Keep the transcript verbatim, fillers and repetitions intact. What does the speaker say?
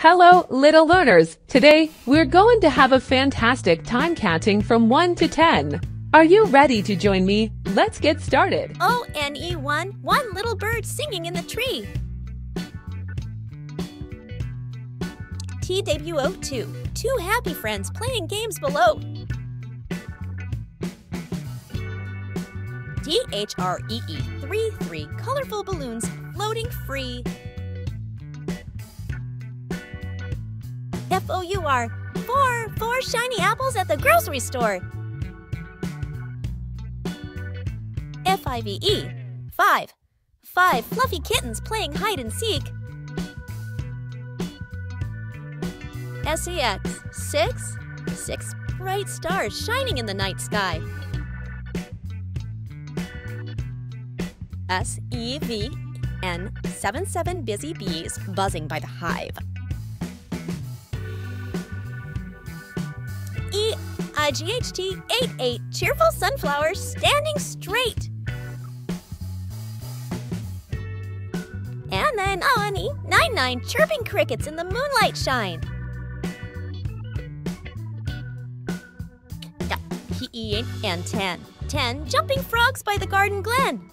Hello, little learners! Today, we're going to have a fantastic time counting from one to ten. Are you ready to join me? Let's get started! O N E one, one little bird singing in the tree. T W O two, two happy friends playing games below. D H R E E three, three colorful balloons floating free. F O U R four, four shiny apples at the grocery store. F I V E five, five fluffy kittens playing hide and seek. S E X six, six bright stars shining in the night sky. S E V N seven, seven busy bees buzzing by the hive. I G H T eight eight cheerful sunflowers standing straight. And then O N E nine nine chirping crickets in the moonlight shine. P E N ten ten jumping frogs by the garden glen.